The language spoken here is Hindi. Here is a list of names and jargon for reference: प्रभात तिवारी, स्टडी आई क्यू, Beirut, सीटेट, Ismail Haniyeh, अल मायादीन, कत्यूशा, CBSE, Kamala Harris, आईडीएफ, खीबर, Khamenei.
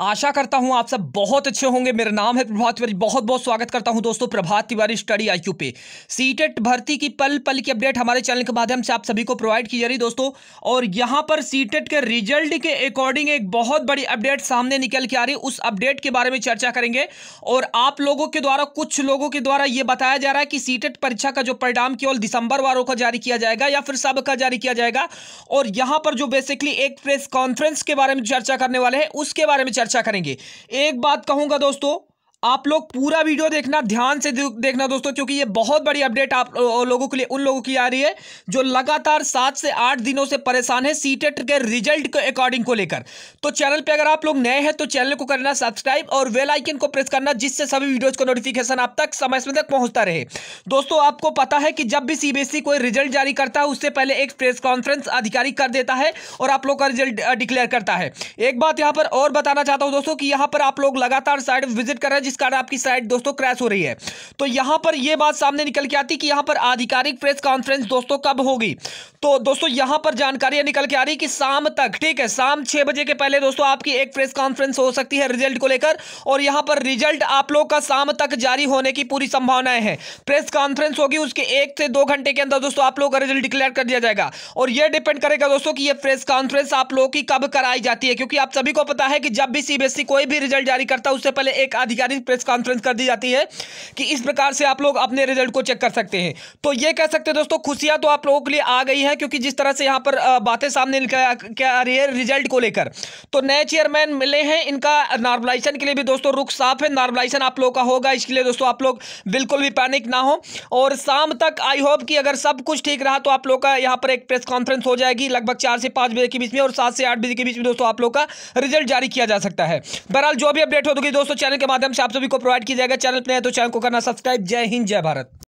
आशा करता हूं आप सब बहुत अच्छे होंगे। मेरा नाम है प्रभात तिवारी, बहुत बहुत स्वागत करता हूं दोस्तों प्रभात तिवारी स्टडी आई क्यू पे। सीटेट भर्ती की पल पल की अपडेट हमारे चैनल के माध्यम से आप सभी को प्रोवाइड की जा रही है दोस्तों। और यहां पर सीटेट के रिजल्ट के अकॉर्डिंग एक बहुत बड़ी अपडेट सामने निकल के आ रही है, उस अपडेट के बारे में चर्चा करेंगे। और आप लोगों के द्वारा, कुछ लोगों के द्वारा ये बताया जा रहा है कि सीटेट परीक्षा का जो परिणाम केवल दिसंबर वालों का जारी किया जाएगा या फिर सबका जारी किया जाएगा। और यहां पर जो बेसिकली एक प्रेस कॉन्फ्रेंस के बारे में चर्चा करने वाले हैं, उसके बारे में चर्चा करेंगे। एक बात कहूंगा दोस्तों, आप लोग पूरा वीडियो देखना, ध्यान से देखना दोस्तों, क्योंकि ये बहुत बड़ी अपडेट आप लोगों के लिए, उन लोगों की आ रही है जो लगातार 7 से 8 दिनों से परेशान है सीटेट के रिजल्ट के अकॉर्डिंग को लेकर। तो चैनल पे अगर आप लोग नए हैं तो चैनल को करना सब्सक्राइब और बेल आइकन को प्रेस करना, जिससे सभी वीडियोज का नोटिफिकेशन आप तक समय समय तक पहुंचता रहे। दोस्तों आपको पता है कि जब भी CBSE कोई रिजल्ट जारी करता है उससे पहले एक प्रेस कॉन्फ्रेंस अधिकारी कर देता है और आप लोग का रिजल्ट डिक्लेयर करता है। एक बात यहाँ पर और बताना चाहता हूँ दोस्तों कि यहाँ पर आप लोग लगातार साइट विजिट कर रहे हैं, जिस कारण आपकी साइट दोस्तों क्रैश हो रही है। तो यहां पर यह बात सामने निकल के आती कि यहां पर आधिकारिक प्रेस कॉन्फ्रेंस दोस्तों कब होगी। तो दोस्तों यहां पर जानकारी निकल के आ रही कि शाम तक, ठीक है, शाम 6 बजे के पहले दोस्तों आपकी एक प्रेस कॉन्फ्रेंस हो सकती है रिजल्ट को लेकर। और यहां पर रिजल्ट आप लोग का शाम तक जारी होने की पूरी संभावनाएं हैं। प्रेस कॉन्फ्रेंस होगी, उसके 1 से 2 घंटे के अंदर दोस्तों आप लोग का रिजल्ट डिक्लेयर कर दिया जाएगा। और यह डिपेंड करेगा दोस्तों कि यह प्रेस कॉन्फ्रेंस आप लोगों की कब कराई जाती है, क्योंकि आप सभी को पता है कि जब भी CBSE कोई भी रिजल्ट जारी करता है उससे पहले एक आधिकारिक प्रेस कॉन्फ्रेंस कर दी जाती है कि इस प्रकार से आप लोग अपने रिजल्ट को चेक कर सकते हैं। तो ये कह सकते हैं दोस्तों, खुशियां तो आप लोगों के लिए आ गई है, क्योंकि जिस तरह से यहां पर बातें सामने क्या आ रही है रिजल्ट को लेकर। तो नए चेयरमैन मिले हैं, इनका नॉर्मलाइजेशन के लिए भी दोस्तों रुख साफ है, नॉर्मलाइजेशन आप लोगों का होगा, इसके लिए दोस्तों आप लोग बिल्कुल भी पैनिक ना हो। और शाम तक आई होप कि अगर सब कुछ ठीक रहा तो आप लोग का यहाँ पर एक प्रेस कॉन्फ्रेंस हो जाएगी लगभग 4 से 5 बजे के बीच में, और 7 से 8 बजे के बीच में दोस्तों आप लोग का रिजल्ट जारी किया जा सकता है। बहरहाल जो भी अपडेट होगी दोस्तों चैनल के माध्यम से आप सभी को प्रोवाइड किया जाएगा। चैनल पे है तो चैनल को करना सब्सक्राइब। जय हिंद, जय भारत।